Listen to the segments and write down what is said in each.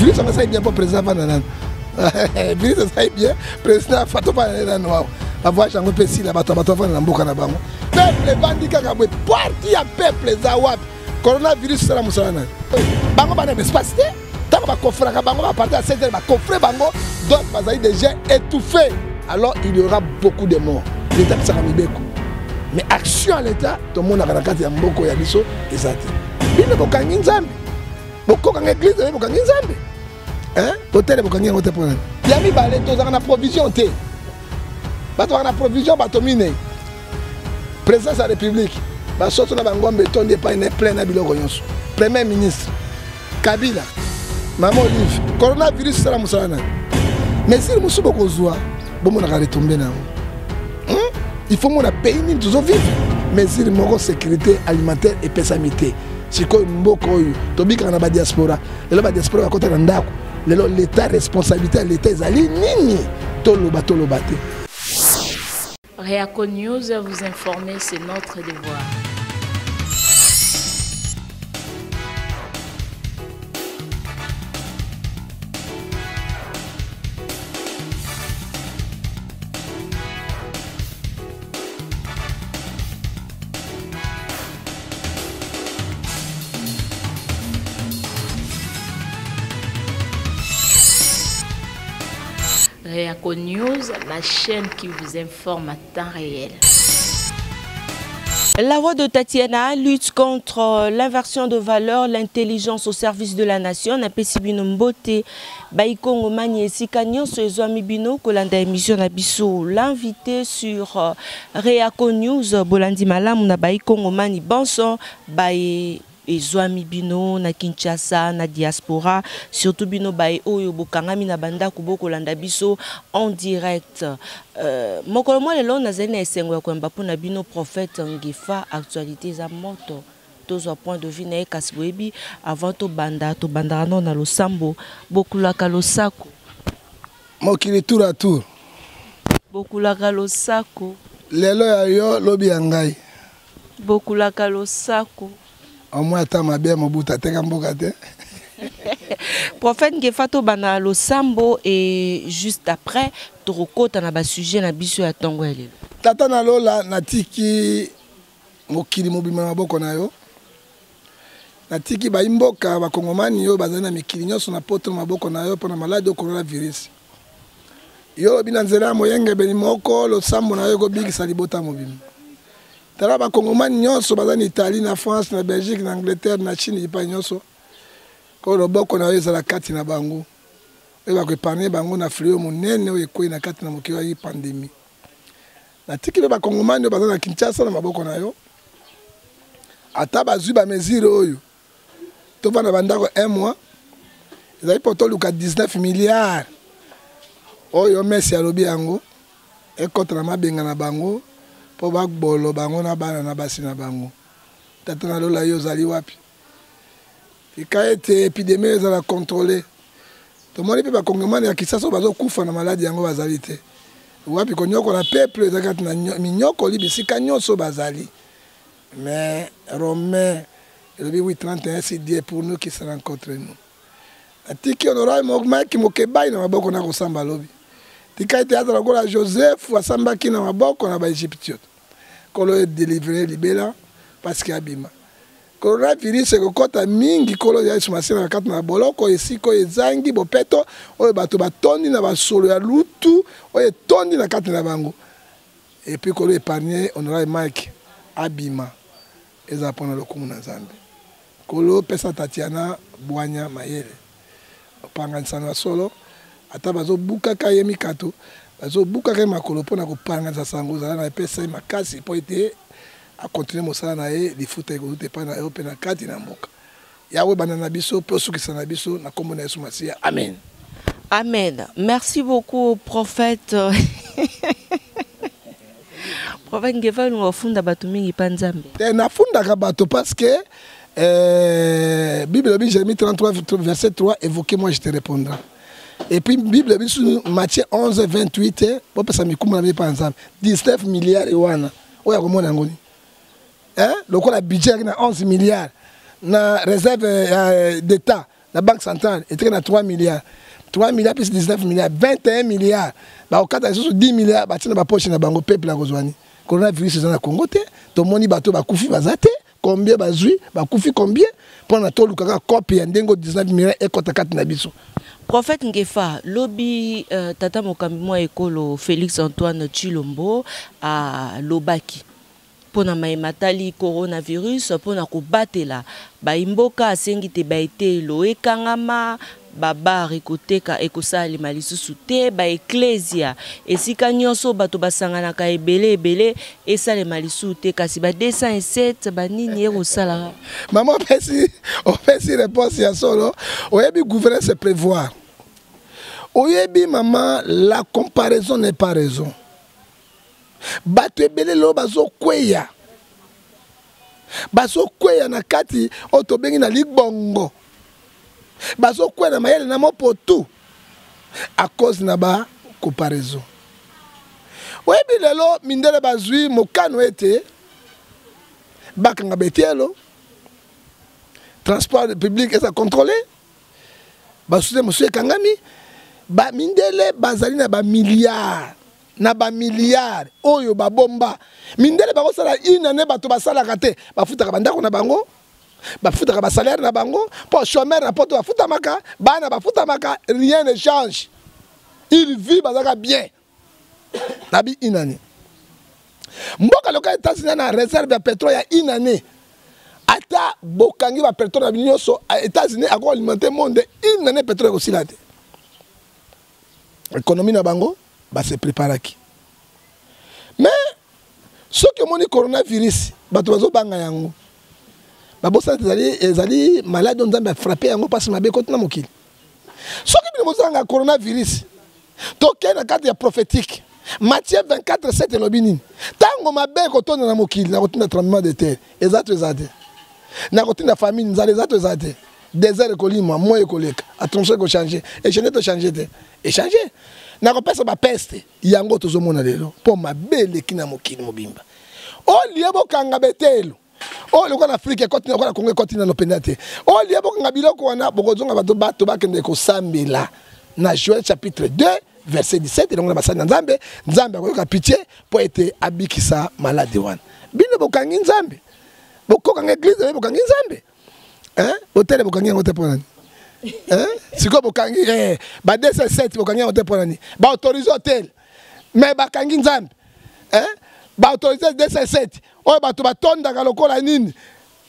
virus ça va ça bien pour président Vanana. Virus ça va bien président Fatou Vanana noir. Avoir Jango Pessi la batata Vanana mboka na bango. Peuple bandika kabwe parti ya peuple za wap. Coronavirus ça la musalana. Bango bana espace té. Tant ba confrère ka bango ba partir à 7h ba confrère bango donc bazali déjà étouffé. Alors il y aura beaucoup de morts. L'état ça va mibeko. Mais action à l'état tout le monde a la carte ya mboko ya biso ezati. Bino bokangi nzambe. Boko kanga église bokangi nzambe. Hein? Hôtel bokangi hôtel pour. Yami balé tozaka na provision té. Ba tozaka na provision ba tomine. Président de la République, ba soto na bangombe tonde pa ina plein na biloko nyonso. Premier ministre Kabila Maman Olive, coronavirus c'est la musalana. Mais si le musubo kozwa, bon on a retombé na. Il faut mon pays ni tous vivre. Mais il manque sécurité alimentaire et pésamité. C'est quoi mboko yo tobika na ba diaspora. Lelo ba diaspora ko tana ndako. Lelo l'état responsabilité l'état ezali nini toloba toloba te. Réaco News vous informer, c'est notre devoir. Réaco News, la chaîne qui vous informe à temps réel. La voix de Tatiana lutte contre l'inversion de valeurs, l'intelligence au service de la nation. Na pesibino mbote baikongo manie sikanyo so ezoami bino kolanda émission na biso l'invité sur Réaco News bolandi malamu na baikongo mani bonson bae ezoami bino na Kinshasa na diaspora surtout bino bae oyo bokangami na banda kuboko landa biso en direct mokolo mo lelo na zene esengo ya kwamba pona bino Prophète Ngefa actualité za moto tozo point de vue na kaswebi avant to banda non na losambo bokulaka losako mokili tour à tour bokulaka losako lelo ya yo lobi ya ngai bokulaka losako au moins ta ma bien mobuta te kamboka te Prophète Ngefa to bana losambo et juste après torokota na ba sujet na biso ya tongo ya lelo tata na lola na tiki mokili mobima maboko na yo na tiki ba imboka ba kongomani yo bazali na mikili nyonso na poto maboko na yo pona malade o coronavirus yo bina nzela moyenge beni moko losambo na yo ko bigisa libota mobima tala ba kongomani nyonso bazali na Italie na France na Belgique na Angleterre na Chine pa nyonso ko loboko na yo ezala kati na bango e ba ko epane bango na flio monene oyo ekoi na kati na mokiwa ya pandémie na tiki ba kongomani yo bazali na Kinshasa na maboko na yo ata bazwi ba mesure oyo to vana bandako 1 mois ezali poto luka 19 milliards oyo Messi alobi yango e kontra mabenga na bango pour bolo bango na bana na basi na bango tata na lola yo zali wapi ikaete épidémie za la contrôler to moni pe ba kongomani ya kisaso bazo kufa na maladie yango bazali te wapi konyoko na peuple zakati na minyoko libisika nyonso bazali mais Romain le 8:31 c'est Dieu pour nous qui se rencontre nous atiki honorable Mike Mukebayi na maboko na kosamba lobi tikaite azala gola Joseph wasambaki na maboko na ba Egyptiens kolo délivrer libela parce qu'il abima coronavirus ekokota mingi kolo ya sumasi na kati na boloko esiko ezangi bopeto oyo bato batondi na basolo ya lutu oyo etondi na kati na bango et puis kolo épargné honorable Mike abima eza pona lokumu na Nzambe kolo pesa Tatiana bwanya mayele opanga nsana solo ata bazo bukaka ye mikato bazo bukaka makolo pona ko panga za sango za na pesa makasi po ite a continuer mosala na ye lifuta ko te pana open na kati na mboka yawe banana biso po sukisa na biso na kombo na Yesu Masia amen amen merci beaucoup prophète Prophète Ngefa nous afunda bato mingi pa Nzambe te na funda ka bato parce que Bible Jérémie 33 verset 3 évoquez-moi je te répondrai. Et puis, Bible, Matthieu 11, 28, 19 milliards et wana. Où est-ce que le budget est 11 milliards. La réserve d'État, la Banque centrale est à 3 milliards. 3 milliards plus 19 milliards, 21 milliards. Bah, au cas de 10 milliards, bah, tiens, bah, poche, n'a pas peuple à rejoindre. Coronavirus, c'est dans la Congo, tout le monde bah, tout, bah, koufi, bah, zate, combien, bah, zui, bah, koufi, combien, pendant tout le cas, copie, y a 19 milliards et contre 4 nabiso. Prophète Ngefa, lobby, tata mokamimwa ekolo, Félix Antoine Tshilombo, à Lobaki. Pour na matali coronavirus pour na ko batela ba imboka sengite ba été loekangama ba bar ekoteka ekosali malisusu te ba ecclesia esika nyonso bato basangana ka ebele ebele esale malisu te kasi ba 207 ba nini ekosala maman pesi on pesi réponse ya solo oyebi gouverner se prévoir oyebi maman la comparaison n'est pas raison. Bato ebele lo bazo kweya na kati oto bengi na libongo bazo kweya na mayele na mopoto a cause na ba comparaison webi lelo mindele bazwi mokano ete bakanga betielo transport public est à contrôler basuse monsieur kangami ba mindele bazali na ba milliards na ba milliard oyo ba bomba mindele ba kosala inane bato basala kate bafutaka bandako na bango bafutaka ba salaire na bango po chômeur na poto bafuta maka bana bafuta maka rien ne change il vit bazaka bien nabi inane mboka loka Tatiana na réserve ya pétrole ya inane ata bokangi ba pétrole na binyoso États-Unis ako alimenter monde inane pétrole ko silate économie na bango bah se prépare qui mais ceux qui ont le coronavirus bah tu vas au banga yango bah bon ça ils allaient malades on a frappé yango parce que ma belle continue mokil ceux qui ont le coronavirus donc il y a un cadre prophétique Matthieu 24:7 l'obini tango ma belle continue na mokil na continue tremblement de terre exactement na continue la famille nous allons exactement des heures collées moi et collègues à trancher qu'on change et je n'ai pas changé de échanger. Na kopesa ba peste yango tozomona lelo po mabele kina mokili mobimba olie bokanga betelo ole ko na Afrika continent ko na Congo continent no penate olie bokanga biloko wana bokozonga bato bakende ko sambela na Joël chapitre 2 verset 17 elongo na basana nzambe nzambe akoyoka pitié po ete abikisa malade wana bino bokanga nzambe bokokanga église bokanga nzambe hein hôtel bokanga ngote po nani si quoi bokangi ba 207 bokangi on te ponani ba autorisé hôtel mais ba kangi nzambe hein ba autorisé 207 oyo bato batonda ka lokola nini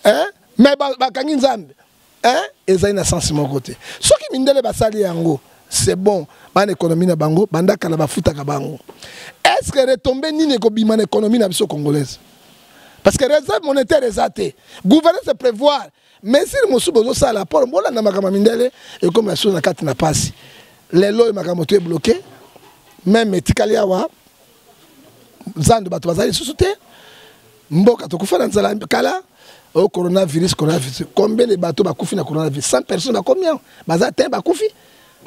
hein mais ba kangi nzambe hein ezali na sens mon côté soki mindele basali yango c'est bon ba économie na bango bandaka na bafuta ka bango est-ce que retomber nini ko bima na économie na biso congolaise parce que réserve monétaire exaté gouverner se prévoir mais si le monsieur bozo sala pour moi la makama mindele et comme la chose na carte na passe les lois makama tout est bloqué même etikalia wa zando bato bazali susute mboka to kufa na nzala kala au coronavirus combien de bato bakufi na coronavirus 100 personnes ba combien bazate bakufi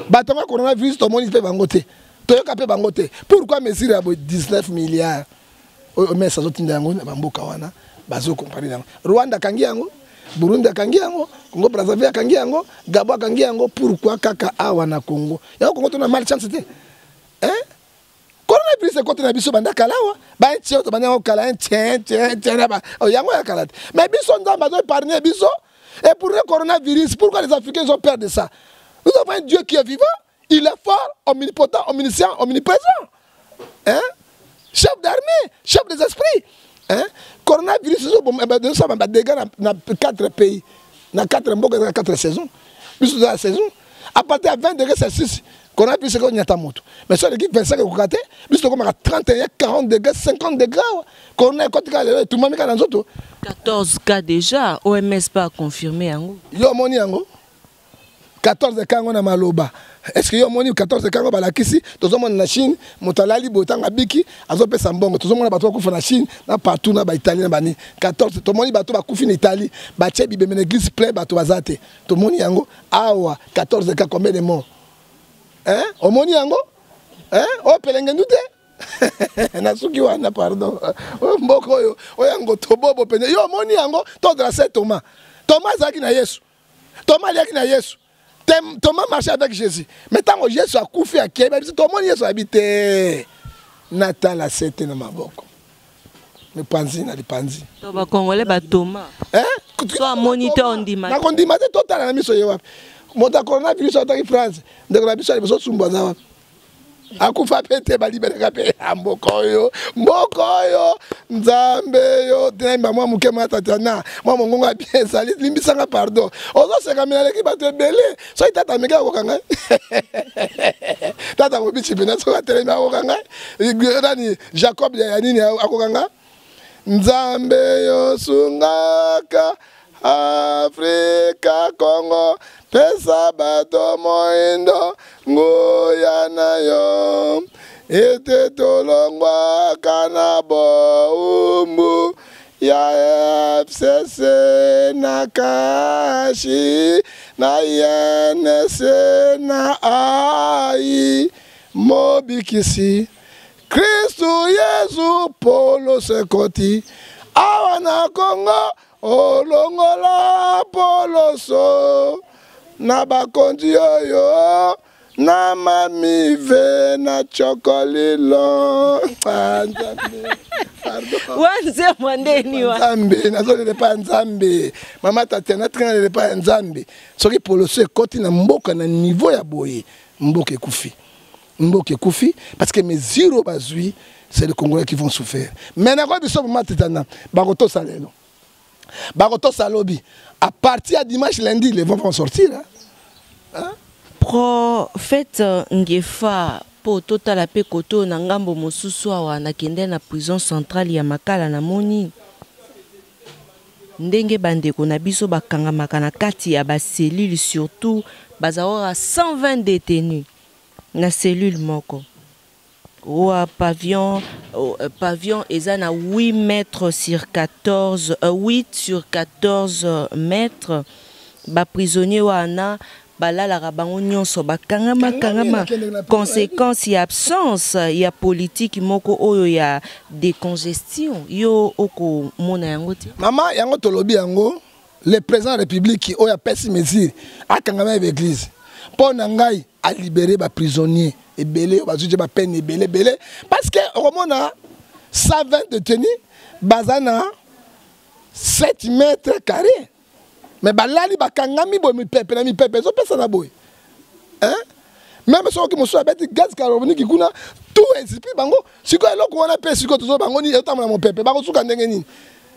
bato ba coronavirus to moni pe bangote to yoka pe bangote pourquoi mesure 19 milliards mais ça zotinda yango na mboka wana bazo comparer na Rwanda kangi yango Burundi akangi yango, Congo Brazzaville akangi yango, Gabon akangi yango pourquoi kaka awa na Congo. Ya Congo tuna mal chance te. Hein? Coronavirus ekoti na biso banda kalawa, ba ntio to banda kala ntien ba. O yango ya kala. Mais biso ndamba zo épargner biso et pour le coronavirus, pourquoi les Africains ont peur de ça? Nous avons un Dieu qui est vivant, il est fort, omnipotent, omniscient, omniprésent. Hein? Chef d'armée, chef des esprits. Hein? Coronavirus, nous sommes dégâts dans 4 pays, dans 4 mois, dans 4 saisons. Plus de la saison, à partir de 20 degrés Celsius, coronavirus, c'est qu'on y a ta moto. Mais sur l'équipe 25 au Koukate, plus de 31, 40 degrés, 50 degrés, corona, tout le monde est dans les autres. 14 cas déjà, OMS pas confirmé. Il y a moni ango. 14 cas on a maloba. Est-ce que y a moni 14 cas on a la kisi? Tous les gens en Chine, Montalali, Botanga, Biki, Azopé Sambongo. Tous les gens en bateau couvre la Chine, na partout na ba Italie na bani. 14. Tous les gens en bateau couvre en Italie, bateau bibemene église plein bateau azate. Tous les gens yango. Ah ouais, 14 cas combien de morts? Hein? O moni yango? Hein? O pelengenoute? Nasuki wana pardon. O mboko yo. O yango tobobo pene. Yo moni yango. Tondra Saint Thomas. Thomas zaki na Yesu. Thomas zaki na Yesu. Tout le monde marchait avec Jésus. Mais tant que Jésus a couffé à Kéba, tout le monde est habité. Nathan la sette dans ma boca. Le panzi, na le panzi. Tu vas congolais, Thomas. Hein? Tu as moniteur en dimanche. Tu as un dimanche total à la mission. Tu as un coronavirus en France. Tu as un coronavirus en France. Akufapete bali belekape ambokoyo mbokoyo nzambe yo demba mwa mukema Tatiana mwa mongonga bien sali limbisanga pardon ozo se kamela ki bato belé so itata meka kokanga tata ko bichi bena so atelema kokanga igorani Jacob ya nini akokanga nzambe yo sungaka Afrika Congo pesa bato moindo ngoya na yo ete tolongwa kana bombu ya FCC na kashi na INS na AI mobikisi Kristu Yesu polo sekoti awana Congo olongola poloso na bakondi oyo na mami ve na chocolat long wanze mwandeni wa nzambe nazole le pa nzambe mama Tatiana train le pa nzambe soki poloso ekoti na mboka na niveau ya boye mboka ekufi parce que mes zéro bazui c'est les Congolais qui vont souffrir mais na ko biso mama Tatiana bakoto salelo Baroto Salobi, à partir de dimanche lundi, les vents vont sortir. Hein? Hein? Prophète Ngefa, pour total la paix, koto nangambo mosuswa na kende na prison centrale ya makala na moni. Ndenge bande kona biso bakanga makana kati ya ba cellule surtout bazawora 120 détenus na cellule moko. Oa pavillon pavillon ezana 8 mètres sur 14 8 sur 14 mètres ba prisonnier wana balala rabango nyonso bakangama kangama conséquence ya absence ya politique moko oyo ya décongestion yo oko mona yango ti mama yango tolobi yango le président république oyo apesi mesure akangama avec l'église pona ngai a libérer ba prisonnier et belé bazuje ba peine belé belé parce que romona 120 détenus bazana 7 mètres carrés mais balali bakangami bo mi pepe zo pesa na boy hein même so ki mosu abeti gaz carbonique kuna tout ezipi bango siko eloko wana pe siko tozo bango ni etamana mon pepe bango suka ndenge nini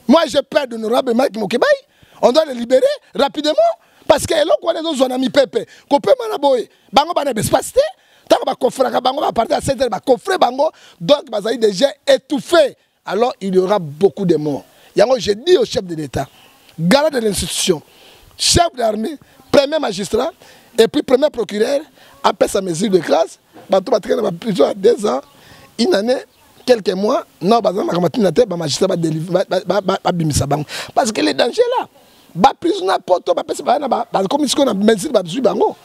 moi je perds d'honorable Mike Mukebayi on doit le libérer rapidement parce que eloko wana zo zona mi pepe ko pe mana boy bango bana bespacité tant que coffre bango va partir à 7h ba coffre bango donc bazali déjà étouffé alors il y aura beaucoup de morts yango je dis au chef de l'état garant de l'institution chef d'armée premier magistrat et puis premier procureur après sa mesure de grâce bato ba traîner ba prison à 2 ans une année quelques mois non bazan ma matinée ba magistrat ba délivrer ba bimisa bango parce que les dangers là ba prison à poto ba pesa ba na comme ce qu'on a mesure ba zui bango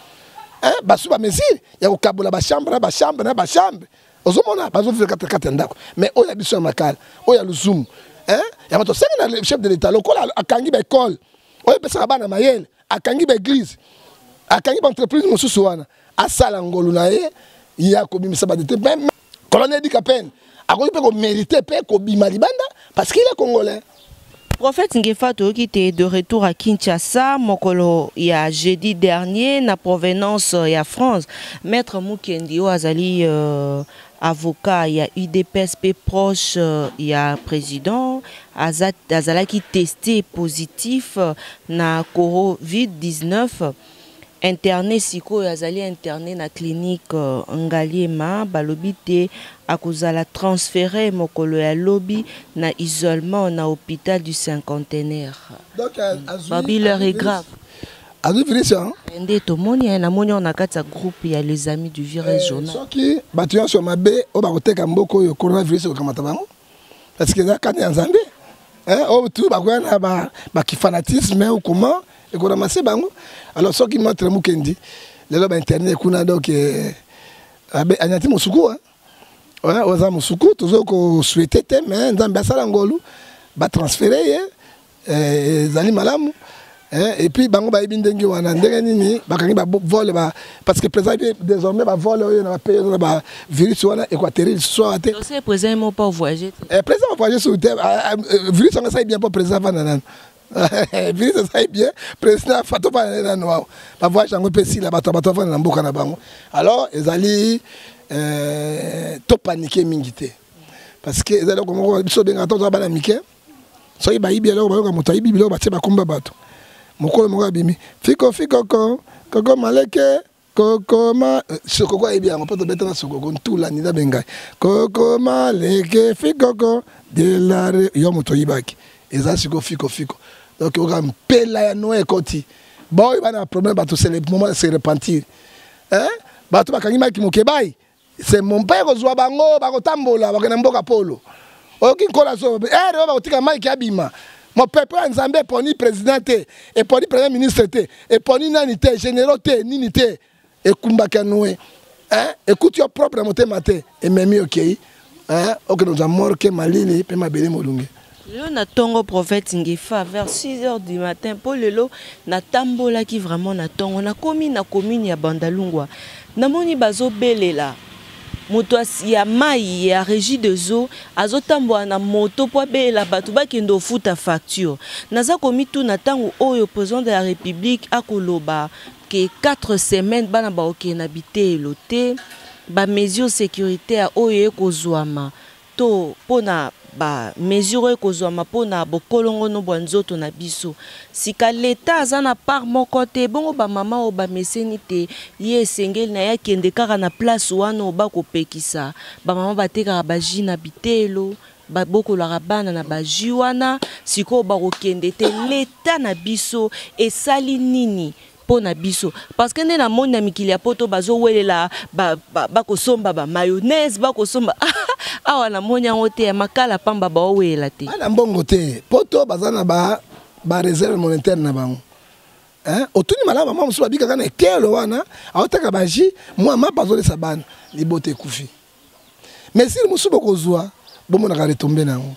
hein basu ba mesure ya ko kabola ba chambre ba chambre na ba chambre ozomona bazo vivre 4 ndako mais o ya biso makala o ya luzumu hein ya bato senga na chef de l'état lokola akangi ba école o pesa bana mayele akangi ba église akangi ba entreprise mosusu wana asala ngolu na ye ya ko bimisa ba dete même colonel dit kapen akoki pe ko mériter pe ko bima libanda parce qu'il est congolais. Prophète Ngefa qui était de retour à Kinshasa, mokolo il y a jeudi dernier, na provenance il y a France. Maître Mukendio Azali avocat il y a UDPSP proche il y a président Azala qui testé positif na Covid-19. Interné siko Azali interné na clinique Ngaliema balobi te à cause la transféré mokolo ya lobby na isolement na hôpital du cinquantenaire. Donc babi leur est grave. Azali virus hein. Ndé to moni na moni on a kata groupe ya les amis du virus journal. Soki batuan sur mabe o ba koteka mboko yo coronavirus o kamata bango. Parce que na kani nzambe. Hein o tout ba kwa na ba ki fanatisme ou comment et qu'on ramasse bango. Alors ce qui montre Mukendi, les lobes internet kuna donc anyati musuku hein. Voilà, oza musuku toujours qu'on souhaitait mais nzambe asala ngolu ba transférer eh zali malamu Et puis, parce que désormais, le vol virus équatorien, soit présent, mot pas voyager. Présent, voyager sur terre. Virus, ça est bien pour présent. Virus, ça est bien. Président, fato pas voyage en Pécy, là, alors, ils allaient tout paniquer, mingiter. Parce que, ils allaient Moko moko bimi fiko fiko koko maleke koko ma sokoko ebia on peut mettre na sokoko ntula ni da benga koko maleke fiko koko de la yo moto yibaki ezasi ko fiko fiko donc on va mpela ya noé koti boy bana problème ba to c'est le moment de se repentir hein ba to bakangi Mike Mukebayi c'est mon père ko zwa bango ba ko tambola ba ko na mboka polo okinkola so eh ba ko tika Mike abima. Mon peuple Nzambe poni président et poni premier ministre et poni nanité généraux ninité et kumbaka noé hein écoute yo propre monté maté et même OK hein OK nous a morké malili pe mabele molunge lo na tongo prophète Ngefa vers 6h du matin pour le lot na tambola qui vraiment na tongo na komi na commune ya Bandalungwa na moni bazo belela moto ya mai ya régie de zo azotamboa na moto po bela bato bakendo futa facture naza komi tout na tango oyo président de la République akoloba ke 4 semaines bana ba okena bité loté ba mesures sécuritaires oyo ekozwama to pona ba mesure ekozwama pona bokolongo no bwanzoto na biso sika l'état azana par mon côté bongo ba mama o ba meseni te ye sengel na ya kende kaka na place wana o ba kopekisa ba mama bateka ba ji na bitelo ba bokola bana na ba ji wana siko ba kokende te l'état na biso esali nini pona biso parce que na mona mikili apoto bazo welela ba kosomba ba mayonnaise ba kosomba awa na monya ngote makala pamba ba wela te ana mbongo te poto bazana ba réserve monétaire na bango hein otuni malaba mama musuba bika kana ekelo wana awotaka baji mwa mabazo le sabana libote kufi mais si musuba kozwa bomo na retomber na ngo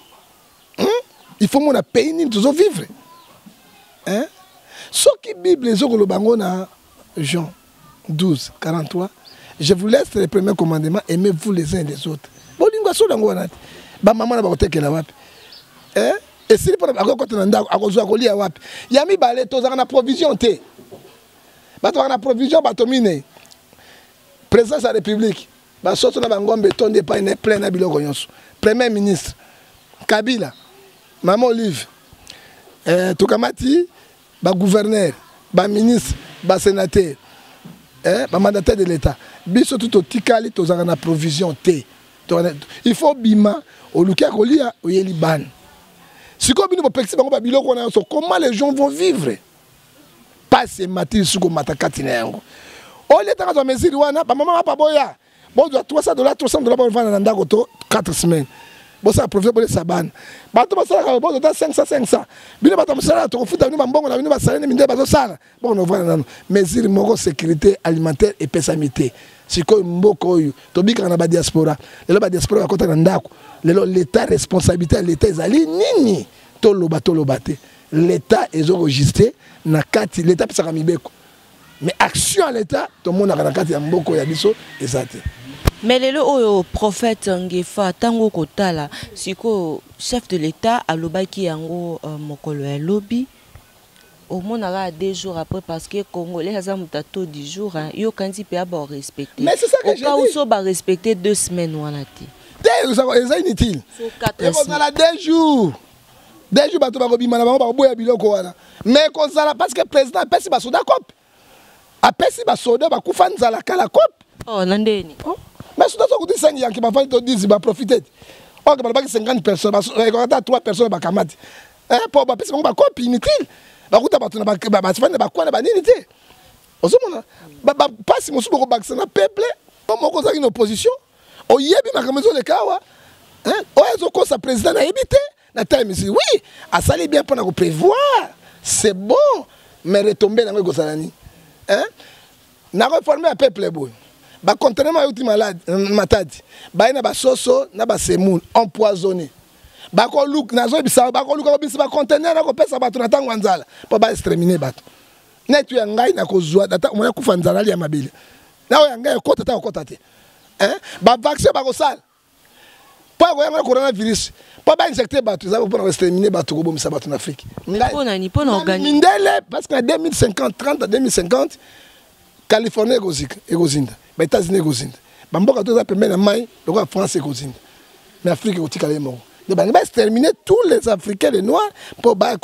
il faut mon pays ni tuzo vivre hein ce qui Bible na Jean 12 43 je vous laisse les premiers commandements aimez-vous les uns les autres. Et si pour la provision président de la République premier ministre Kabila maman Olive Tokamati gouverneur ministre sénateur mandataire de l'État biso tout tikali tozana provision té. Il faut bima au Lucas Golia au Yéliban. Si comme nous pensons qu'on va bilan qu'on a comment les gens vont vivre. Pas ce matin sur comme matakatinengo. On est dans la mesure où on a maman pas boya. Bon doit $300 pour vendre dans goto 4 semaines. Bon ça profite pour les sabanes. Ba to ça bon doit $500. Bino ba to ça to futa ni mbongo na bino ba salene minde ba to sala. Bon on va dans mesure moko sécurité alimentaire et pésamité. Siko mboko yo to bika na ba diaspora lelo ba diaspora ba kota na ndako lelo l'état responsabilité l'état ezali nini to loba te l'état ezo registré na kati l'état pesa kamibeko mais action l'état to mona na kati ya mboko ya biso ezate mais lelo oyo prophète Ngefa tango kotala siko chef de l'état alobaki yango mokolo ya lobby au moins à 2 jours après parce que les Congolais ont tôt 10 jours ils ont respecté mais c'est ça que j'ai dit ils ont respecté 2 semaines ou c'est inutile on a 2 jours 2 jours bato ba kobima na bango boya biloko wana mais qu'on sala parce que président pesi ba soda cop a pesi ba soda ba kufa nzala kala cop oh nandeni mais soda so kuti 5 yanki ba fa to 10 ba profiter ok ba ba 50 personnes ba regarder 3 personnes ba kamati hein pour ba pesi ba cop inutile. Bah, on a pas de basse, on a pas de banalité. On a pas de basse, on a peuple, on a une opposition. On y est bien, on a besoin de Kawa. On a président a évité. Oui, à ça, bien pour prévoir. C'est bon, mais retomber dans le Gozalani. On a réformé le peuple. Contrairement à malade, matadi, on a des sosos, on a des semoule empoisonnées. bakoluka nazo bisa bakoluka bisi ba container ko pesa bato na tango nzala po ba exterminer bato netu ya ngai na kozwa data mona kufa nzala ya mabili nawo ya ngai kota ta kota te hein ba vaccin ba ko sala po ko ya coronavirus po ba injecter bato za po na exterminer bato ko bomisa bato na Afrique ni po na organiser mindele parce que 2050 30 à 2050 Californie egozinda ba États-Unis egozinda ba mboka to za pemena mai loko France egozinda mais Afrique ekotika le moko. Donc, on va exterminer tous les Africains, les Noirs, pour payer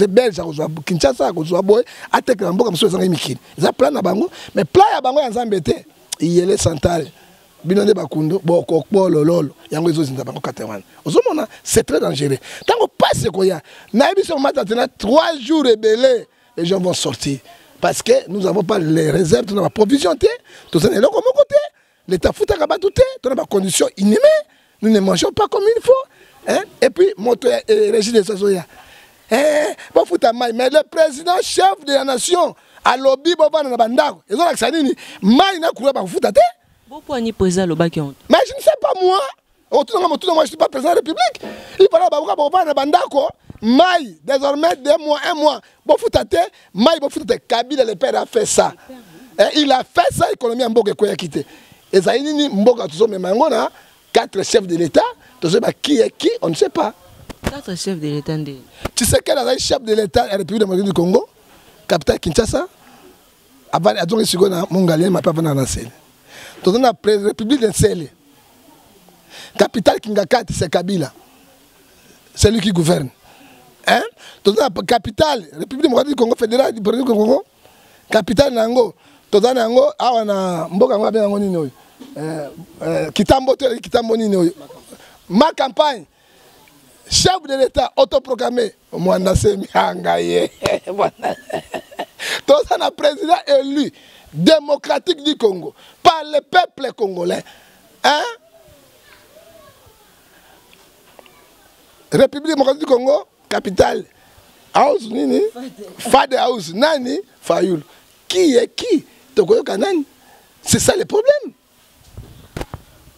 les Belges, les Kinshasa, les Boy, les Teclambo, les Mikini. Ils ont plein de bango, mais plein de bango, ils ont embêté. Il y a les Santal, Binone Bakundo, Bokokbo, Lolo, il y a les autres, ils ont Katerwan. C'est très dangereux. Tant qu'on passe, il y a 3 jours rebellés, les gens vont sortir. Parce que nous n'avons pas les réserves, nous n'avons pas provision, tout ça n'est pas comme mon côté. L'État fout à tout, nous n'avons pas conditions inhumaines, nous ne mangeons pas comme il faut. Hein? Et puis, moto et régime de Sazoya. Pas foutre à maille, mais le président chef de la nation, à l'objet de la bande, ils ont accès à lui. Maille n'a couru à foutre à terre. Pourquoi ni président le bac? Mais je ne sais pas moi. Autour de moi, je ne suis pas président de la République. Il parle de la bande, maille, désormais 2 mois, 1 mois. Bon foutre à terre, maille, bon foutre à terre. Kabila, le père a fait ça. Il a fait ça, l'économie en Bogue qui a quitté. Et ça, il y a Mbogue à tous, mais on a 4 chefs de l'État. Qui est qui, on ne sait pas. Quatre chefs de l'État. Tu sais quel est le chef de l'État de la République démocratique du Congo? Capitale Kinshasa. Avant, il y a des gens qui ont mongalé, mais pas dans la selle. Donc, on a la République de Selle. Capitale Kingakat, c'est Kabila. C'est lui qui gouverne. Hein? Donc, on a la capitale, République démocratique du Congo, fédérale du Congo. Capitale Nango. Donc, on a Mboka, Kitambo, Kitambo Nino. Ma campagne, chef de l'État autoproclamé, Mwanda Semiangaye, tout ça, un président élu, démocratique du Congo, par le peuple congolais. Hein? République démocratique du Congo, capitale, House Nini, Fade House Nani, Fayoul. Qui est qui? C'est ça le problème.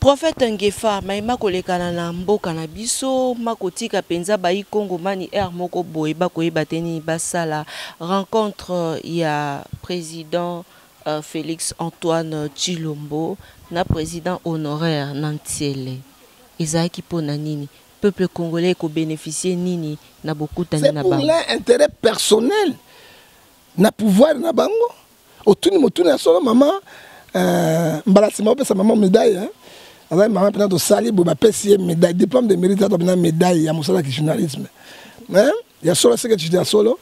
Prophète Ngefa, maima koleka na mboka na biso, makotika penza ba ikongo mani moko boyeba koyeba teni basala rencontre ya président Félix Antoine Tshilombo na président honoraire Nantiele. Ezaki pona nini peuple congolais ko bénéficier nini na beaucoup tani na bango. C'est pour l'intérêt personnel na pouvoir na bango. Otuni motuni na solo maman mbalasimao pesa maman médaille hein. Alors, maman, pendant que sali, vous m'appelez médaille, diplôme de mérite, vous avez médaille, il y a mon salaire qui journalisme. Il y a solo, c'est que tu dis à solo.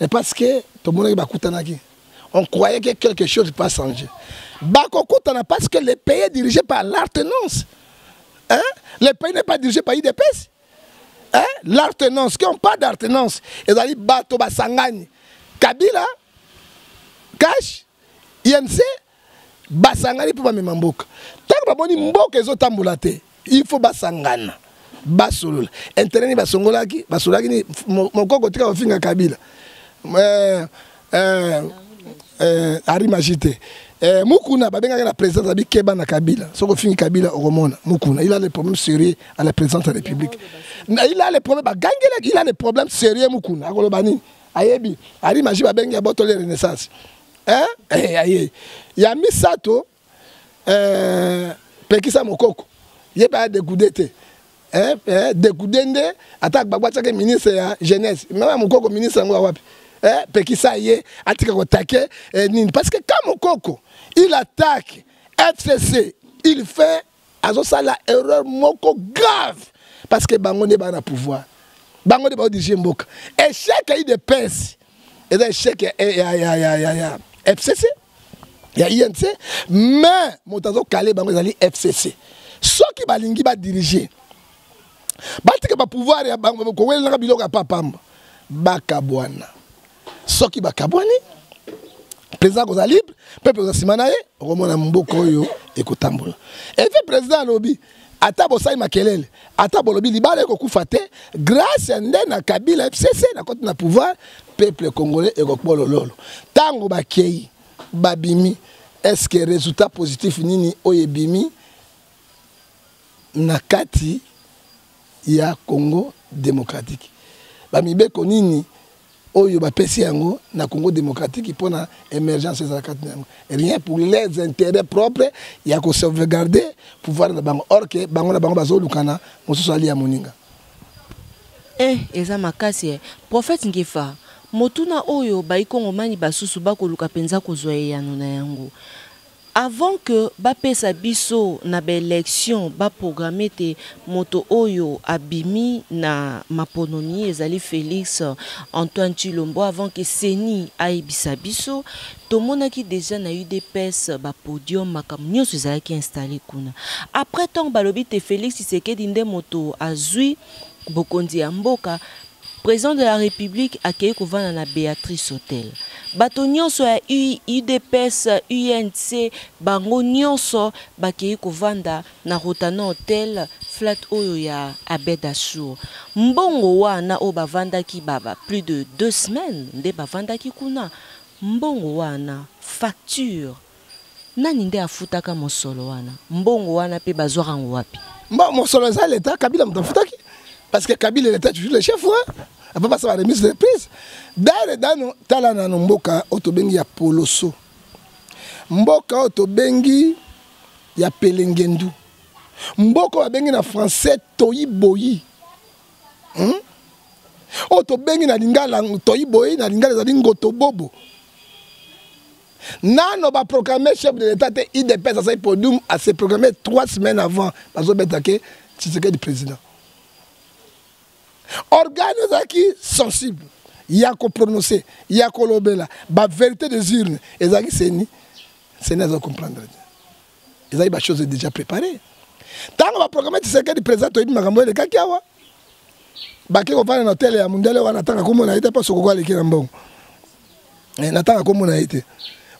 Et parce que tout le monde est coutanaki. On croyait que quelque chose ne peut pas changer. Parce que le pays est dirigé par l'alternance. Hein? Le pays n'est pas dirigé par l'IDPS. Hein? L'alternance, quand on parle d'alternance, ils allaient battre, Sangani, Kabila, Cash, INC, Basangani pour ma mboka. Tant que mboka ezo tambulate, il faut basangana. Basulul. Internet basongolaki, basulaki ni mokoko tika ofinga Kabila. Arimajite. Mukuna babenga la présidence abi Keba na Kabila. Soko fingi Kabila oromona. Mukuna, il a des problèmes sérieux à la présidence de la République. Il a les problèmes ba gangela, il a des problèmes sérieux Mukuna. Akolo bani. Ayebi, Arimaji babenga botole Renaissance. Hein? Aye. Ya misato pekisa mokoko ye ba de goudete de goudende attaque bagwa tsake ministre ya jeunesse mama mokoko ministre ngo wapi pekisa ye atika kotake nini parce que quand mokoko il attaque FCC il fait azo sala erreur moko grave parce que bango ne ba na pouvoir bango de ba dirige mboka échec il de pèse et échec ya FCC il y a INC, mais Montazo Calais, il y a FCC. Ceux qui vont diriger, ils vont pouvoir faire des ceux qui vont faire le président est libre, le peuple est libre, il faut que et le président lobby, atabo sai makelele atabo lobi libale ko kufate grâce ndé na Kabila FCC na côté na pouvoir peuple congolais e kokpolo lolo tango bakei babimi est-ce que résultat positif nini oyebimi na kati ya Congo démocratique. Bamibeko nini oyo bapesi yango na Congo démocratique pona émergence za 4 nango. Rien pour les intérêts propres ya ko sauvegarder pouvoir na bango or que bango na bango bazolukana mosusu ali ya moninga. Eza makasi Prophète Ngefa motuna oyo baikongo mani basusu bakoluka penza kozwa yano na yango. Avant que bapesa biso na élection ba programmer te moto oyo abimi na mapononi ezali Félix Antoine Tshilombo avant que seni aibisa biso tomona ki déjà na eu des pèses ba podium makam nyoso ezali ki installé kuna après tant balobi te Félix Tshisekedi ndé moto azui bokondi ya mboka président de la République a accueilli la Béatrice Hôtel. Batonyon so a UDPS, UNC, Bangonyon so accueilli Kovanda na Rotana Hôtel Flat Oyoya à Bedachour. Mbongo wa na o bavanda ki baba plus de 2 semaines de bavanda ki kuna. Mbongo wa na facture. Naninde afuta ka mosolo wana. Mbongo wa na pe bazora ngwapi. Mba mosolo za l'état Kabila mtafuta ki. Parce que Kabila il était toujours le chef, hein? Après passer à la remise de prise. Dans talana mboka otobengi ya Poloso. Mboka otobengi ya Pelengendu. Mboka obengi na français Toyiboyi. Hein? Otobengi na lingala Toyiboyi na lingala za lingoto bobo. Nano ba programmer chef de l'état il dépêche à sa podium à se programmer 3 semaines avant parce que betake Tshisekedi président. Organes qui sont sensibles, il y a qu'on prononce, il y a qu'on l'obéla, la vérité des urnes, et ça qui c'est n'est pas comprendre. Et ça, il y a des choses déjà préparées. Tant qu'on va programmer, c'est que le président a dit, Magambo, le Kakiawa. Baké, on va dans l'hôtel et à Mundele, on attend comme on a été, parce qu'on va aller qui est en bon. On attend comme on a été.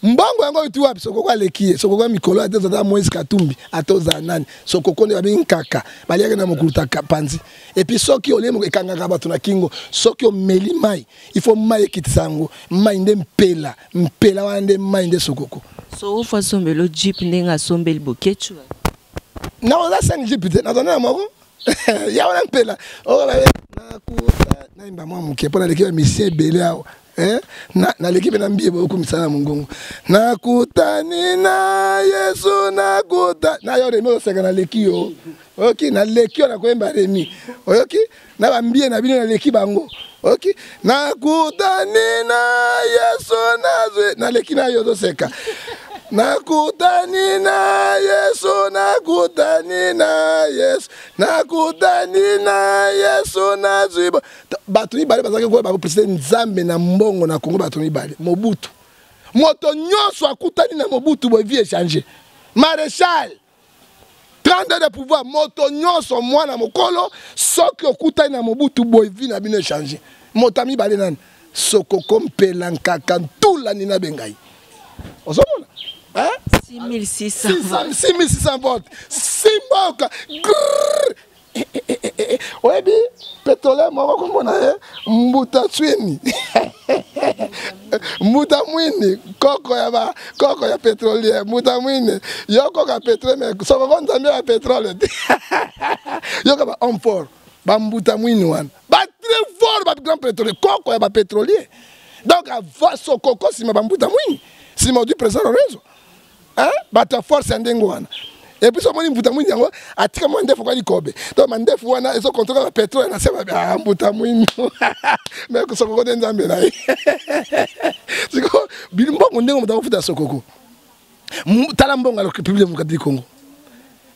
Mbongo yango tu wapi sokoko alekie sokoko mikolo ate za Moïse Katumbi atoza nani sokoko ne babi nkaka bali yake na mokuluta kapanzi et puis soki olemo ekanga ka batuna kingo soki o meli mai il faut mai kitisango mai nde mpela mpela wande mai nde sokoko so ufa sombelo jeep ndinga sombeli boketu na oza 5 jeep te na zona moko ya wala mpela o na ku na imba mwa mukepo na lekiwa misie bele awo. Na l'équipe n'a bien beaucoup mis ça à mon gongo. Nakuta nina yesu nakuta. Na y'a des mots c'est qu'on a l'équipe. Ok, na l'équipe on a quoi embarré. Ok, na bien na bien na l'équipe bango. Ok, nakuta nina yesu nakuta. Na l'équipe na y'a des seka. Nakuta nina yesu nakuta nina yesu nakuta nina yesu nakuta. Batuni bale bazaki ko ba president Nzambe na mbongo na Kongo batuni bale Mobutu moto nyonso akutani na Mobutu bo vie changer maréchal 30 ans de pouvoir moto nyonso mwana mokolo soki okutani na Mobutu bo vie na bino changer motami bale nani Sokoko mpela nkaka ntula nina bengai ozomona hein 6600 votes simboka ouais bien pétrole moi comment on a mbuta twini mbuta mwini koko ya pétrolier mbuta mwini yoko ka pétrole mais ça va vendre la pétrole yoko ba homme fort ba mbuta mwini wan ba très fort ba grand pétrolier koko ya ba pétrolier donc avant Sokoko si ma mbuta mwini si ma du président réseau hein ba ta force ndingo wana. Et puis, on a dit que les gens ont contrôlé le pétrole. Mais ils ont contrôlé le pétrole. Ils ont contrôlé le pétrole. Ils ont contrôlé le pétrole. Ils ont contrôlé le pétrole.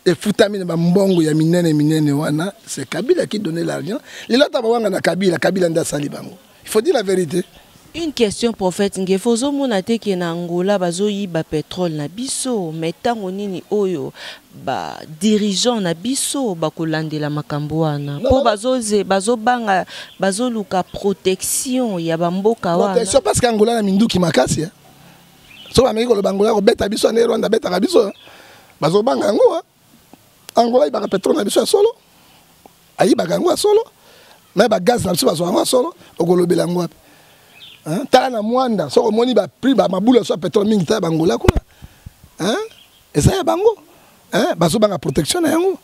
Et Futami na mbongo ya minene minene wana, c'est Kabila qui donnait l'argent. Il a tabawana na Kabila, Kabila nda sali bango. Il faut dire la vérité. Une question, Prophète Ngefa, on a dit que Angola bazoyi ba pétrole na biso, mais tango nini oyo ba dirigeant na biso ba kolandela makambo wana. Po bazoze bazobanga bazoluka protection ya bamboka wana. Protection parce qu'Angola na minduki makasi. So bameko bangola ko beta biso na Rwanda beta ka biso. Bazobanga ngo. Angola ba pétrole na biso solo. Ayi ba ngo solo. Mais ba gaz na biso bazobanga solo, okolobela ngo. Hein talana mwanda soko moni ba prix ba mabula so pétrole mingi ta bangola kuna hein ezaya bango hein bazo banga protection na yango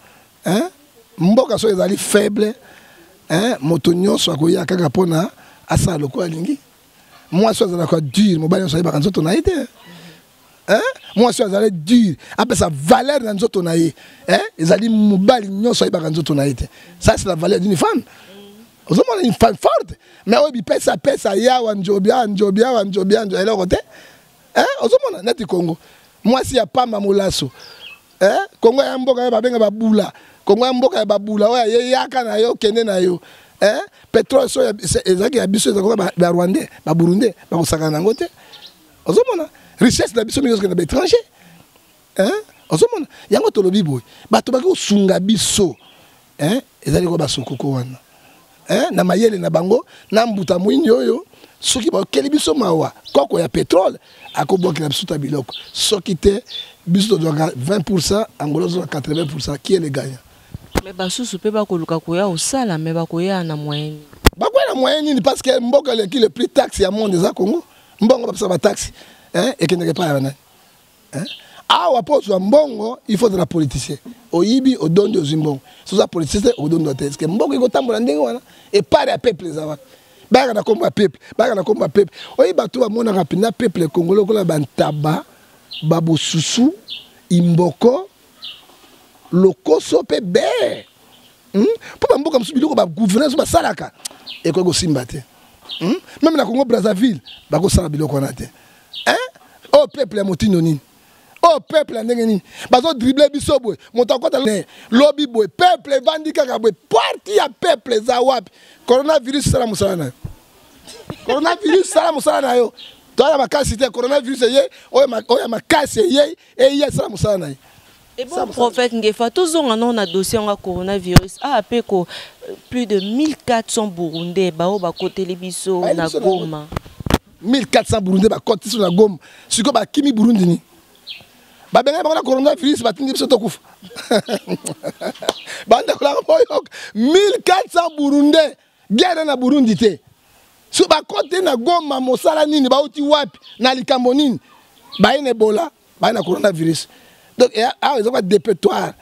hein mboka so ezali faible hein moto nyonso akoya kaka pona asa loko alingi moi so ezala ko dire mobali so ba nzoto na ite hein moi so ezala dire après sa valeur na nzoto na ye hein ezali mobali nyonso ba nzoto na ite ça c'est la valeur d'une femme. Ozomona une femme forte mais obi pesa pesa ya wanjobia elo kote hein ozomona nati Congo moi si ya pamba molaso hein Congo ya mboka ba benga ba bula Congo ya mboka ba bula oya yeyaka na yo kende na yo hein pétrole so ezaki ya biso ezako ba Rwandais ba Burundais ba kosaka na ngote ozomona richesse na biso mingi na ba étranger hein ozomona yango tolobi boy bato bako sunga biso hein ezali ko ba Sokoko wana na mayele na bango na mbuta mwingi oyo soki ba keli biso mawa koko ya pétrole akobokela biso ta biloko soki te biso do 20% angolozo 80% qui est le gagnant mais basusu pe ba koluka koya osala mais ba koya na moyenne ba koya na moyenne parce que mboka le qui le plus taxe ya monde za Congo mbongo ba pesa ba taxe hein et keneke pa yana hein ah wa poso mbongo il faut de la politicien oyibi odonde ozimbongo soza politicien odonde te que mbongo ikotambola ndenge wana et par ya peuple za baka na komba peuple oyiba tu bamona rapina peuple congolais kola bantaba babo susu imboko lokoso pe be pour mboka msubili ko ba gouvernance ba salaka et ko simba te même na Congo Brazzaville ba ko sala biloko wana te hein oh peuple motino nini. Oh peuple ndengeni bazo dribbler biso boy monta kota lobby boy peuple vandika ka boy parti ya peuple za wapi coronavirus sala musana coronavirus sala musana yo tola makasi te coronavirus ye oya makasi ye e ya sala musana ye et bon prophète Ngefa tozonga non na dossier nga coronavirus a pe ko plus de 1400 burundais ba o ba kote le biso na goma 1400 burundais ba kote so na goma siko ba kimi burundi ni ba benga ba coronavirus ba tindi biso to kufa banda kula moyo 1400 burundais guerre na Burundi te so ba kote na goma mosala nini ba uti wapi na likambo nini ba ine bola ba na coronavirus donc ezo ba dépertoire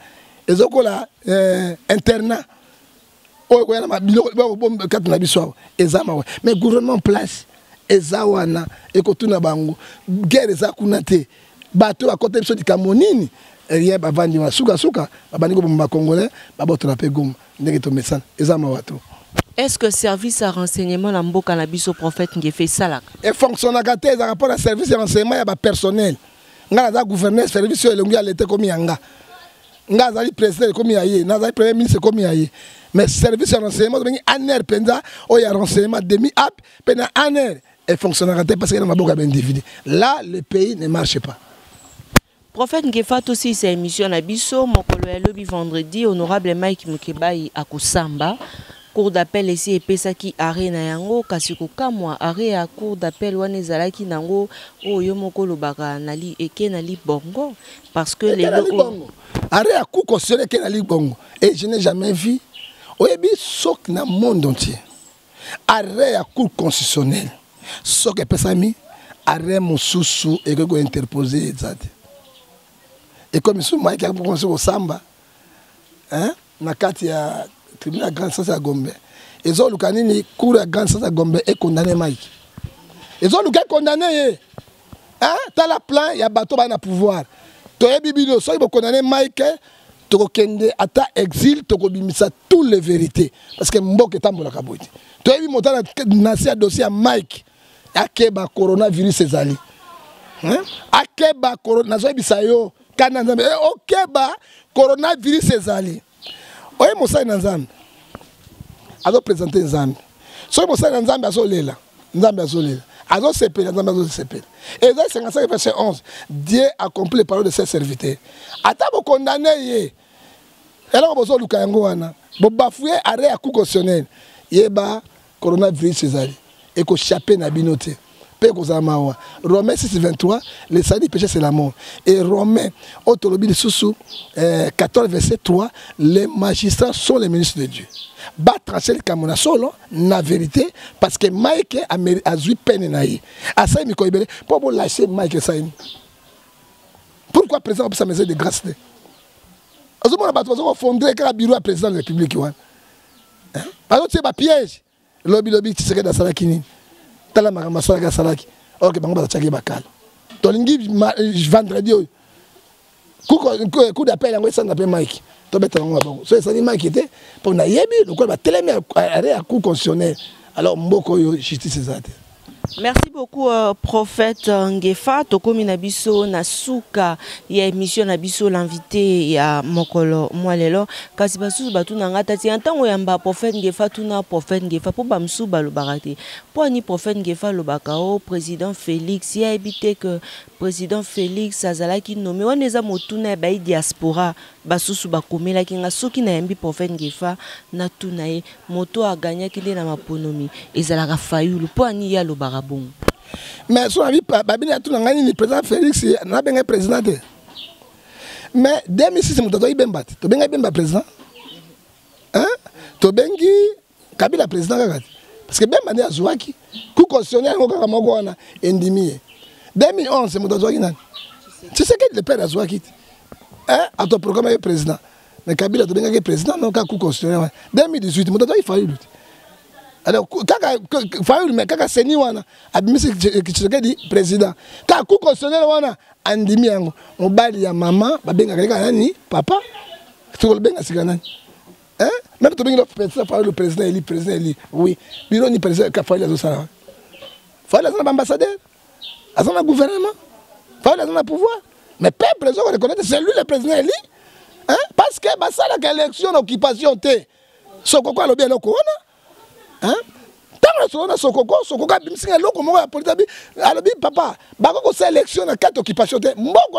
ezo kola internat o ko yana ma biloko ba bombe katu na biso ezama mais gouvernement place ezawana ekotuna bango guerre za kuna te bato à côté de Camonini, il y a un soukasouka, un congolais, un bottrapegum, un médecin, et un mawato. Est-ce que le service à renseignement n'a pas cannabis au prophète qui fait ça? Et fonctionnaire, par rapport au service à renseignement, il y a personnel. Il y a un gouverneur, service à l'été comme il y a un. Il y a un président comme il y a un. Il y a un premier ministre comme il y a un. Mais le service à renseignement, il y a un air penza, il y a un renseignement demi-app, il y a un air. Et fonctionnaire, parce qu'il y a un bon individu. Là, le pays ne marche pas. Prophète Ngefa aussi sa émission à Bisso, mon collègue lobby vendredi, honorable Mike Mukebayi à Kosamba, cour d'appel ici et Pesaki arrêt na yango, kasiko kamwa arrêt à cour d'appel wanezalaki nango o yomoko lobaka nali eke nali bongo parce que les arrêt à cour consolé eke nali bongo et je n'ai jamais vu oyebi sok na monde entier arrêt à cour constitutionnelle sok pesami arrêt mosusu et ko interposer ezate. Et comme ce Mike a commencé au Samba, hein, na katia tribunal grande instance à Gombe. Ils ont lukani ni cour à grande instance à Gombe et condamné Mike. Ils ont lukani condamné. Hein, t'as la plan, il y a bateau ba na pouvoir. Toi bibilo, soit ils vont condamner Mike, toko kende ata exil, toko bimisa toutes les vérités parce que mbok etambo la kabouti. Toi bimota na sia dossier à Mike, akeba coronavirus ezali. Hein? Akeba coronavirus bisayo. Ok, bah, coronavirus c'est allé. Oye, Moussa Nanzam. Alors, présenter Nzambe. Soye Moussa Nanzambe à Zoléla. Nzambe à Zoléla. Alors, c'est pelle, Nzambe à Zoléla. Ésaïe 55, verset 11. Dieu accomplit les paroles de ses serviteurs. Attends, vous condamnez. Et là, vous avez Lukangoana. Vous bafouez arrêt à coup cautionnel. Yéba, coronavirus c'est allé. Et qu'on chape na binoté. Romains 6:23, le salut du péché c'est la mort. Et Romains, autolobile sous 14 verset 3, les magistrats sont les ministres de Dieu. Battre celle qui a solo, la vérité, parce que Mike a eu peine naïe. A ça il me pourquoi lâcher Mike ça? Pourquoi présent pour sa maison de grâce? président de la République. Par contre, c'est un piège. Lobby, tu serais dans Salakini. Tu as la maramassage à Salaki. Or, tu as la maramassage. Tu vendredi. Coup d'appel, tu as Mike. Tu as appelé Mike. Était pour na yebi le quoi à coup constitutionnel. Alors, je suis justice. Merci beaucoup Prophète Ngefa tokomi na biso na suka ya émission na biso l'invité ya mokolo mwalelo kasi basusu batuna ngata ti ntango ya mba Prophète Ngefa tuna Prophète Ngefa po bamsu balobarate po ni Prophète Ngefa lobakao président Félix ya habité que président Félix azalaki nommé oneza motuna ba diaspora basusu bakomela kinga soki na mbi Prophète Ngefa na tunae moto aganya kinde na maponomi ezalaka fayulu po ni ya lobara. Mais son avis, le président Félix n'a pas été président. Mais 2006, il a été président. Hein? Il a président. Parce que il a Zouaki. Coup constitutionnel, il a 2011, il a tu sais qu'il est le père de Zouaki. Hein? À ton programme, il est président. Mais Kabila a été président, non, coup constitutionnel. 2018, il a fallu lutter. Alors, quand il faut le mettre, quand c'est ni wana, admission que tu regardes président. Quand coup constitutionnel wana, andimi yango, on bali ya maman, babenga kaka nani, papa, tu le benga c'est nani. Hein? Même tu benga le président élu, oui. Biro ni président ka faila zo sala. Faila zo ambassadeur. Azan na gouvernement. Faila zo na pouvoir. Mais peuple zo reconnaît c'est lui le président élu. Hein? Parce que ba sala qu'élection occupation té. Sokoko lo bien lo ko wana. Hein? Tant que nous sommes Sokoko, Sokoko a dit que papa, il y a une élection dans 4 occupations. Il y a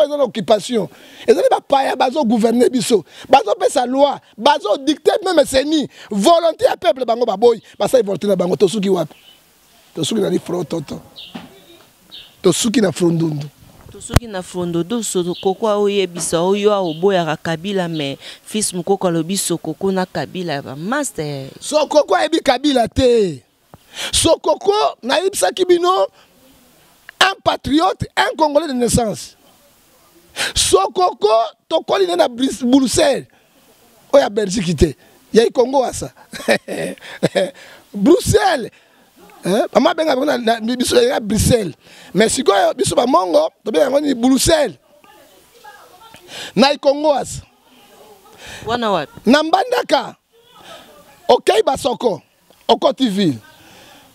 une occupation. Il y a une gouverner, il y a sa loi, il y a dicter même CENI. Volonté à peuple, parce qu'il volonté à bango. Tout ce qui est tout ce qui est front, tout ce qui est frondundu. Soki na frondo do Sokoko oye bisa oyo oboya Kabila mais fils mukoko lobi Sokoko na Kabila ba master Sokoko ebi Kabila te Sokoko na ibisa kibino un patriote un congolais de naissance Sokoko tokoli na Bruxelles oya Belgique te ya Congo asa Bruxelles. Maman benga na Bruxelles. Mais si ko biso ba mongo, to benga ni Bruxelles. Na Congo as. Wana wat. Na Mbandaka. Okay ba Soko. Okotiville.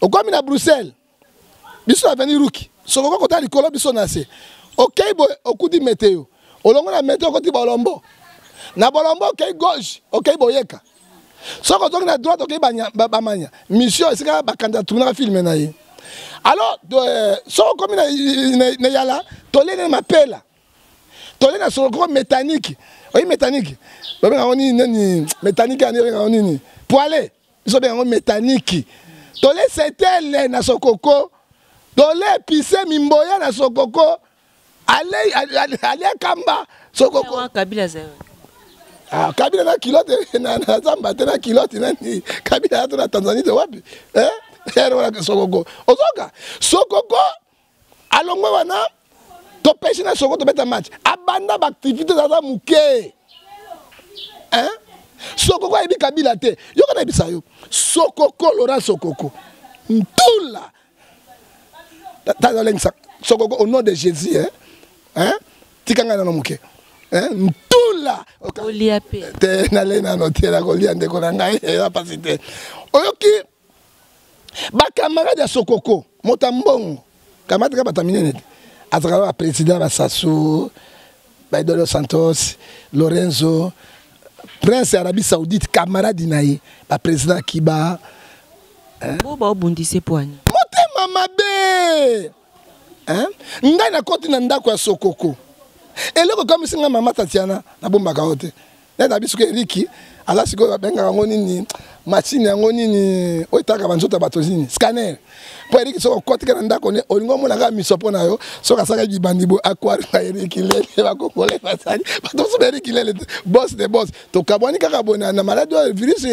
Okomi na Bruxelles. Biso aveni ruki. Soko ko ta likolo biso na se. Okay bo okudi meteo. Olongo na meteo ko ti bolombo. Na bolombo okay gauche, okay boyeka. Soko donc na droite ok ba manya mission est-ce que ba candidature na film na ye alors soko comme na yala tolene mapela tolene soko mécanique oui mécanique ba ben oni nani mécanique ani ben oni ni pour aller so ben oni mécanique tolene c'était na Sokoko tolene pisse mimboya na Sokoko allez kamba Sokoko Kabila zé. Ah, Kabila na kilote na Zamba tena kilote nani Kabila hata na Tanzania de wapi eh hero la Sokoko ozoka Sokoko alongwe wana to pêche na Sokoko to beta match abanda ba activité za muke hein Sokoko ebi Kabila te yoka na bisa yo Sokoko Laurent Sokoko ntula ta lengsa Sokoko au nom de Jésus hein hein tikanga na muke hein la oliape te na lena no te la goliande ko nanga e capacité oyoki ba camarade ya Sokoko motambongo camarade ka batamine azakala président ba Sassou ba Dolo Santos Lorenzo prince Arabie Saoudite camarade naye ba président Kiba bo ba bundise poani motema mabe hein ngai na koti na ndako ya Sokoko. Et là, comme si maman Tatiana, la bombe à carotte. Elle a dit que Ricky, à la seconde, Benga Ronini, Machine Ronini, Oitaka Banjota Batosini, scanner. Pour Eric, son côté Canada connaît, au nom de la gamme Soponao, son assaillant du bandibo, à quoi Eric Lélé, la cocolée, la salle, parce que Eric Lélé, boss de boss, Tokaboni Carabona, la malade, le virus,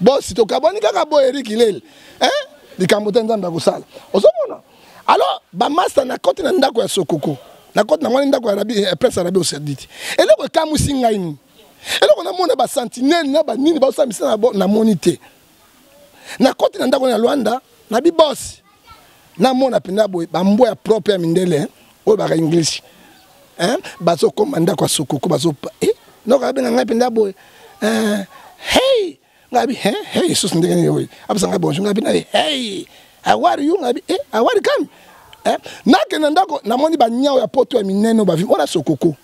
boss, Tokaboni Carabo, Eric Lélé, hein, de Cambotan d'Aboussal. Alors, Bamasta n'a côté d'un d'accord à Sokoko. na côte na mwana ndako arabi presse arabi osediti eloko kamusinga ini eloko na mona ba sentinelle na ba nini ba samisa na monité na côte na ndako na Luanda na bi boss na mona penda boy ba mboya propre ya mindele o ba english hein bazo komanda kwa Sokoko bazo eh no ka benga penda boy hey ngabi hey Jesus ndenge ni oyi abasanga bonjour ngabi na hey how are you ngabi eh how are you na kenanda ko na moni ba nyao ya poto ya minene ba vimba na Sokoko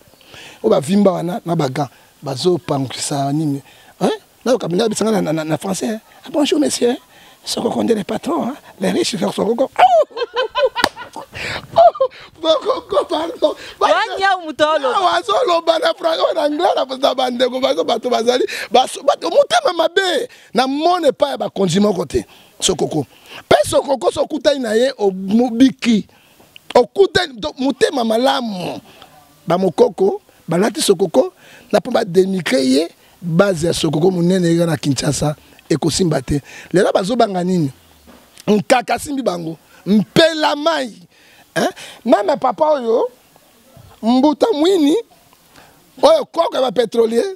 o ba vimba wana na baga bazo pankisa nini hein na ka benga bisanga na français bonjour monsieur Sokoko ndé les patrons les riches vers Sokoko pardon banya mutolo awazolo bana franco na ngala baza bande ko bazo bato bazali baso bato mutema mabe na mone pa ba condiment côté Sokoko pe Sokoko sokutai na ye obiki okutai mutema malamu ba mokoko balati Sokoko na pamba dénigrer base ya Sokoko munene ya na Kinshasa ekosimba te lela bazo banga nini nkaka simbi bango mpela mai hein mama papa oyo mbuta mwini oyo koko ba pétrolier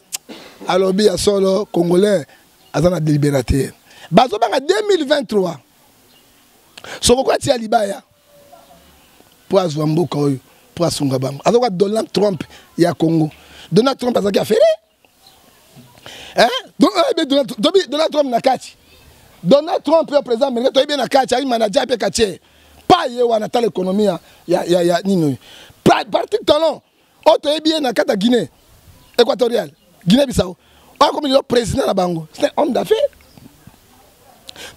alobi ya solo congolais azana délibérateur bazo banga 2023 Sokoko ati alibaya pour azwa mboka oyo pour asunga bango azoka Donald Trump ya Congo Donald Trump azaki afere hein Donald Trump na kati Donald Trump est président américain, tu es bien na kati, il manager pe kati. Pas yé wana ta l'économie ya nino. Parti talon, on tu es bien na kati Guinée équatoriale, Guinée-Bissau. On comme le président na bango, c'est un homme d'affaires.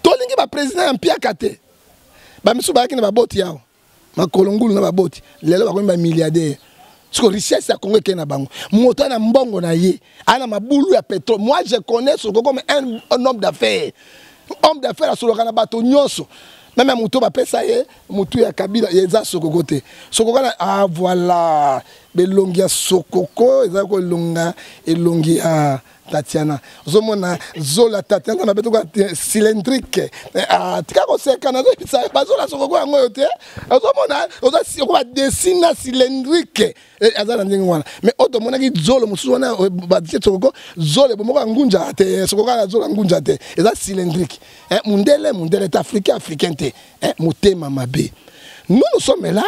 To lingi ba président en Pierre Kate. Ba misu ba kina ba boti yao. Ma kolongulu na ba boti, lelo ba ko ba milliardaire. Parce que richesse à Congo qui est na bango. Moto na mbongo na yé, ana mabulu ya pétrole. Moi je connais Sokoko comme un homme d'affaires. Homme d'affaires sur le canabato nyonso même à Moutou Bapessa et Moutou ya Kabila et Za Sokoko te Sokoko ah voilà belongia Sokoko et Zako longa et longia Tatiana Zomona Zola Tatiana n'a pas de cylindrique ah tu as conseillé Canada et ça pas Zola Sokoko en moyoté Zomona on a si on va dessiner cylindrique et Zala n'engwana mais autre mona qui Zola Mousouana Badje Sokoko Zola bon moi ngunja te Sokoko la Zola ngunja te et ça cylindrique mundele africain africain te motema mabe nous nous sommes là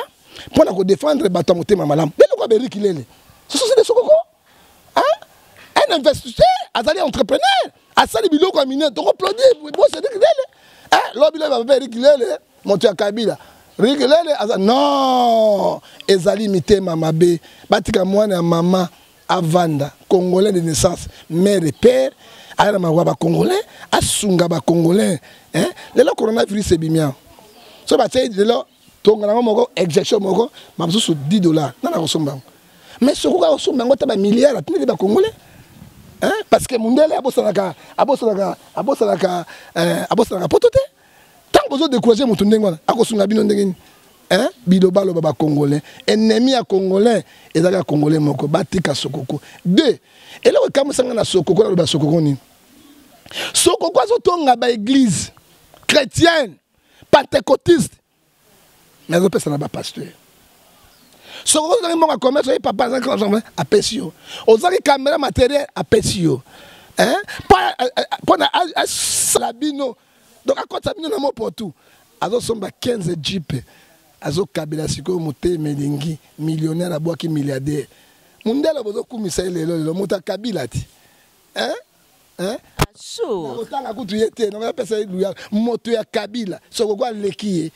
pour défendre bata motema malam mais le quoi Eric Lélé ce sont des Sokoko hein un investisseur azali entrepreneur asali biloko amine donc applaudir bon c'est Eric Lélé hein l'obile va faire Eric Lélé monte à Kabila Eric Lélé non ezali motema mabe batika mwana mama avanda congolais de naissance mère et père ara mawa ba congolais asunga ba congolais hein le coronavirus c'est bien so ba tey de là tongana moko exception moko mabzusu $10 na kosomba mais ce ko kosomba ngota ba milliards atini ba congolais hein parce que mundele abosalaka potote tango zo décourager mutu ndengwana akosunga bino ndengeni hein biloba lo ba congolais ennemi ya congolais ezaka congolais moko batika Sokoko deux et là kamusanga na Sokoko na ba Sokoko ni Sokoko azotonga ba église chrétienne pentecôtiste mais on pèse na ba pasteur Sokoko dans mon commerce papa ça quand a pesio ozaki caméra matériel a pesio hein pas pona a salabino donc à côté bino na mo pour tout azo somba 15 jeep azo kabila siko motema lingi millionnaire aboaki milliardaire mundela bozo kumisa lelo mota kabila ti hein hein aso otanga kutu yete na ba pesa luya moto ya kabila Sokoko alekiye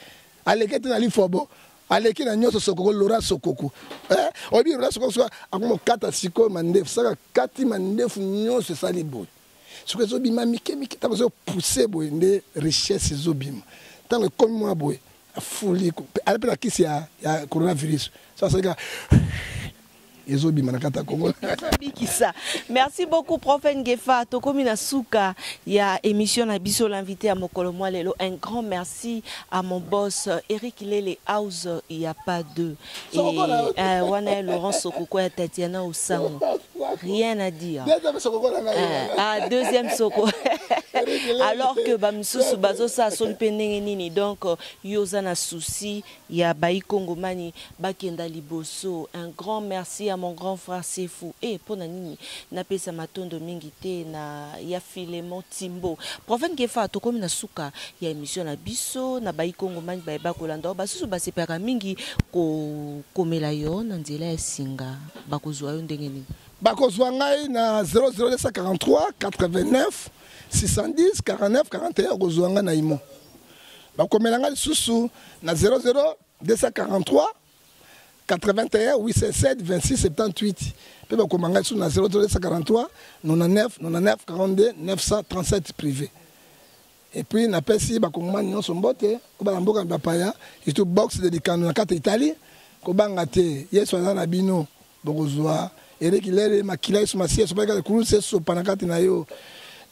alekete na lifobo aleki na nyoso Sokoko Laurent Sokoko hein obi Laurent Sokoko akomo kata siko mandefu saka kati mandefu nyoso salibo soko zobima mikemiki ta bozo pousser boye nde richesse zobima tango komi mwa boye folie après la crise ya coronavirus ça c'est merci beaucoup Prophète Ngefa tokomi na suka ya émission na biso l'invité à mokolo moi lelo un grand merci à mon boss Eric Lélé House il y a pas deux et Laurent Sokoko Tatiana Osango rien à dire. Ah, deuxième soko. Alors que bamisusu bazosa son penengenini, donc yozana souci ya baï Kongomani bakenda liboso. Un grand merci à mon grand frère Sefou et ponanini na pesa matondo mingité na ya filemo timbo. Prophète Ngefa to komi na suka ya émission na biso na baï Kongomani baï bakolanda basusu basepera mingi ko komela yo na ndela singa bakozwa yo ndengeni. Bakozwa ngai na 00243 89 610 49 41 Kozwanga na Imo. Bakomelanga susu na 00243 81 807 26 78. Pe bakomanga susu na 00243 99 99 42 937 privé. Et puis na pesi bakongomani nyonso mbote ko balamboka bapaya et tout box de Likano na carte Italie ko bangate yeso na bino bokozwa Eric Lélé House masie so bagala kuruse so panakati na yo.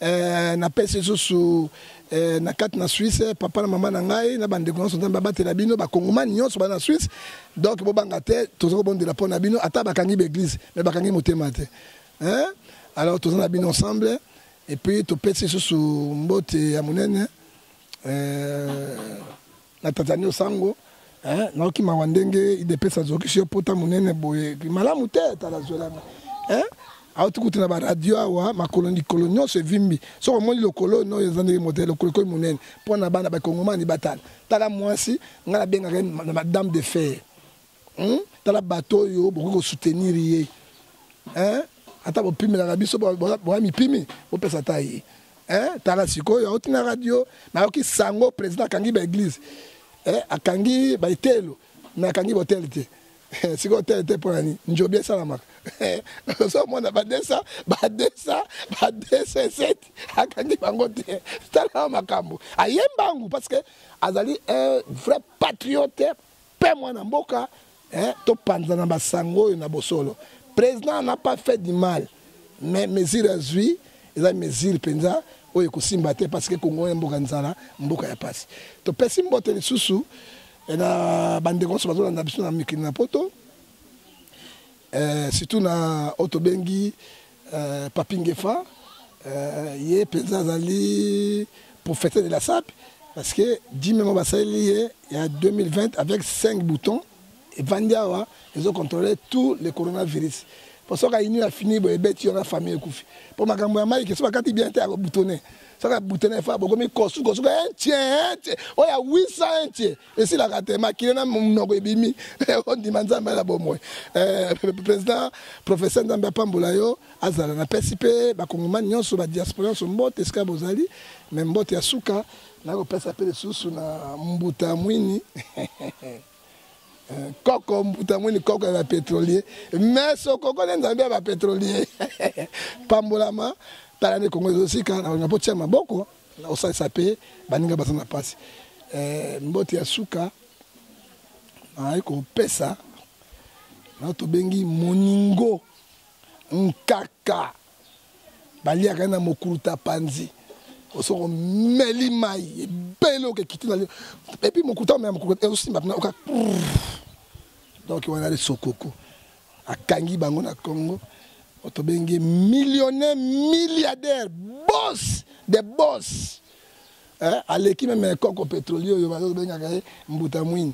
Na pèse sous na carte na Suisse papa na maman na ngai na bande connaissance ntambe ba batela bino ba Kongomani nyonso ba na Suisse donc bo bangate tozoko bon de la pona bino ata bakangi l'église mais bakangi motema te hein alors tozana bino ensemble et puis to pèse sous mbote ya munene na Tatiana sango hein na ki mawandenge ide pèse zokisho pota munene boye malamu te ta la zola hein. Alors tu écoutes la radio, ma colonie, c'est Vimbi. Si on monte le colonie, on est en train de monter le pour na bande avec Congolais ni batal. T'as la moitié, on a bien gagné Madame de Fer. T'as la bateau, yo, beaucoup soutenir y hein? Attends, on pime la rabisse, on mi pime, on peut s'attaquer. Hein? T'as la siko, on écoute la radio, mais on qui sango président Kangi l'église, hein? A Kangi baitelo, mais Kangi hôtel te. Si vous êtes pour l'année, je vais bien ça la marque. Nous avons parce que Azali est un vrai patriote, paie-moi dans Boka, tout pendant la sango et le président n'a pas fait du mal, mais mes îles réjouis, ils ont mes îles Penza, où ils sont parce que Congo est Mboka est passé. Tu peux s'imbattre les sous-sous. Et la bande de consommation dans la mission de Mikina Poto, surtout dans Otobengi, Papi Ngefa, il y a Président Zali pour fêter de la SAP, parce que 10 000 il y a 2020 avec 5 boutons, et Vandiawa, ils ont contrôlé tous les coronavirus. Pour ça, quand il a fini, il y a la famille. Pour ma grand-mère, il y a bien été à boutonner. Ça va boutonner, il faut que je cosse, cosse, oh, il y a 800 entiers. Et si la rate, il y a on demande ça, mais là, bon, moi. Président, professeur Ndambe Pamboulayo, Azala, on a participé, la Congolani, on sur la diaspora, on se motte, est-ce qu'il y a Bozali, mais motte, il y a Souka, on a participé les sous, on a Mbuta Mwini. Coco, Moutamouini, Coco, la pétrolier. Mais ce Coco, on est bien la pétrolier. Pambolama, Tarané, Congo aussi, quand on a poté à Maboko, là où ça s'appelle, Baninga Basana passe. Mbotia Souka, Aiko Pesa, Naotobengi, Moningo, Nkaka, Balia Rena Mokuruta Panzi. On se remet mailles, belle qui quitte la. Et puis mon couteau, même aussi maintenant, donc on a les Sokoko. À Kangi, Bangona, Congo, on a millionnaire, milliardaire, boss, des boss. À l'équipe, même un coq au pétrolier, il y a des Mboutamouine.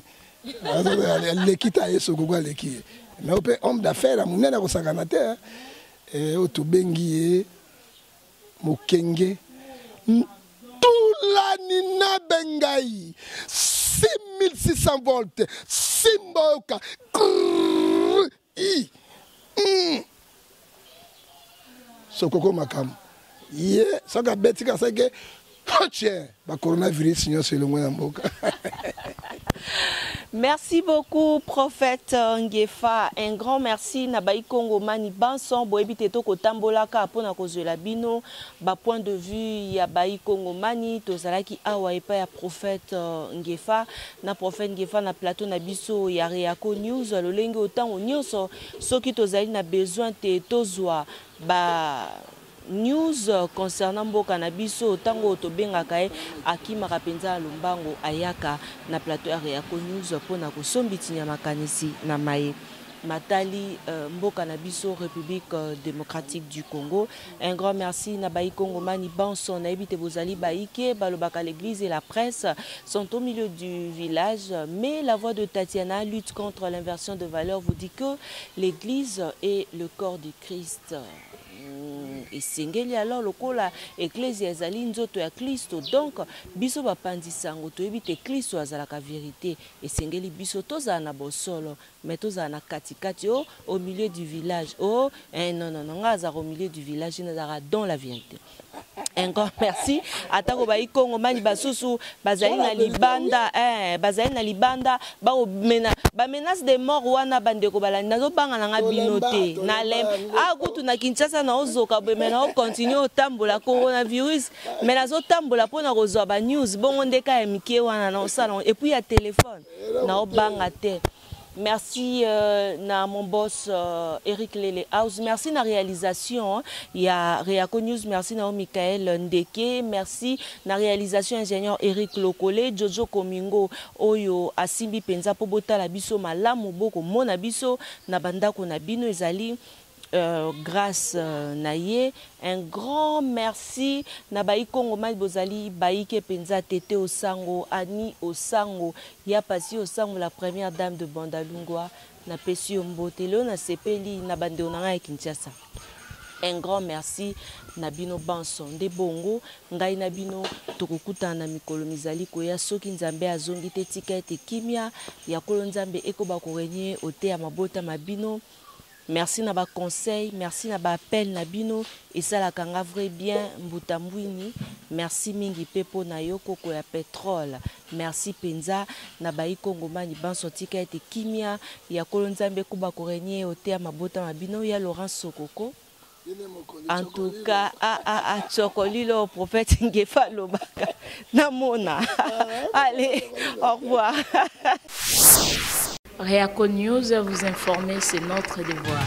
L'équipe, il y a Sokoko, l'équipe. Mais on peut homme d'affaires, à mon nez, on s'en a terre. Et on a Mokenge. Toulanina Bengaï, 6600 volts, Simboka, I, Sokoko Makam. Yé, Soka Betika, c'est que, tiens, le coronavirus, c'est le moins en boca. Merci beaucoup, Prophète Ngefa. Un grand merci, Nabai Congo, Mani Banson, Boebiteto, Kotambolaka, Ponakozolabino, ba point de vue, Yabai Congo, Mani, Tozalaki, Awaepa, ya Prophète Ngefa, na Prophète Ngefa, na plateau, na biso, ya Réaco News, le lengue autant au news, ce qui Tozali n'a besoin de Tozoa, ba. News concernant Mboka Nabiso, Tango Tobengakae, Akima Rapenza Lumbango, Ayaka, na plateau Réaco News, Ponako Sombiti Namakanisi, Namaye. Matali Mboka Nabiso République démocratique du Congo. Un grand merci Nabaï Kongomani Banson Naibite Bozali Baïke, Balobaka l'église et la presse sont au milieu du village, mais la voix de Tatiana lutte contre l'inversion de valeurs vous dit que l'église est le corps du Christ. Et singeli alors lokola ecclésia ezali nzoto ya Kristo donc biso bapandisango toyebite Kristo azalaka vérité et singeli biso tozana bosolo mais tozana katikati au milieu du village oh non non non azara au milieu du village nazara dans la vérité. Un grand merci atako ba ikongo mani basusu bazali na libanda bazali na libanda ba mena ba menace de mort wana bandeko balani nazo banga na binote na lem akutu na Kinshasa na ozoka be mena o continue o tambola coronavirus mais nazo tambola pona kozwa ba news bongo ndeka ya mike wana na salon et puis ya téléphone na obanga te. Merci à mon boss Eric Lélé House. Merci à la réalisation. Il y a Réaco News. Merci à Michael Ndeke. Merci à la réalisation ingénieur Eric Lokolé. Jojo Komingo. Oyo à Simbi Penza. Pobota la biso. Malamu boko mona biso. Nabanda konabino ezali. Grâce Naye, un grand merci. Nabaï Kongo Mal Bozali, Baïke Penza, Tete Osango, Annie Osango, Yapasi Osango, la première dame de Bandalungwa, Napesi Ombotelo, Nasepeli, Nabandonanga et Kinshasa. Un grand merci, Nabino Banson, de Bongo, Ngai Nabino, Tokokuta, Namikolo Mizali, Koya, Soki Nzambe, Azongi, Tetika et Kimia, Yakolo Nzambe, Ekoba Korenye, Ote, Amabota, Mabino. Merci Naba conseil, merci Naba appel Nabino et ça la kanga vrai bien Mbutambwini. Merci Mingi Pepo Nayo Koko ya pétrole. Merci Penza Naba Ikongomani Bansotika et Kimia ya Kolonzambe Kuba Korenye Otea Mabota Mabino ya Laurent Sokoko. En tout cas, à Chocolilo, prophète Ngefa Lobaka. Namona. Allez, au revoir. Réaco News, vous informer, c'est notre devoir.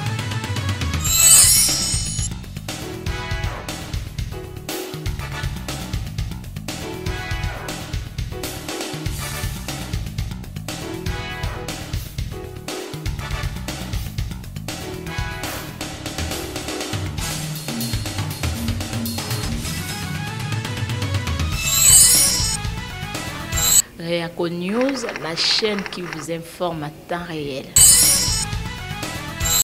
Réaco News, la chaîne qui vous informe à temps réel.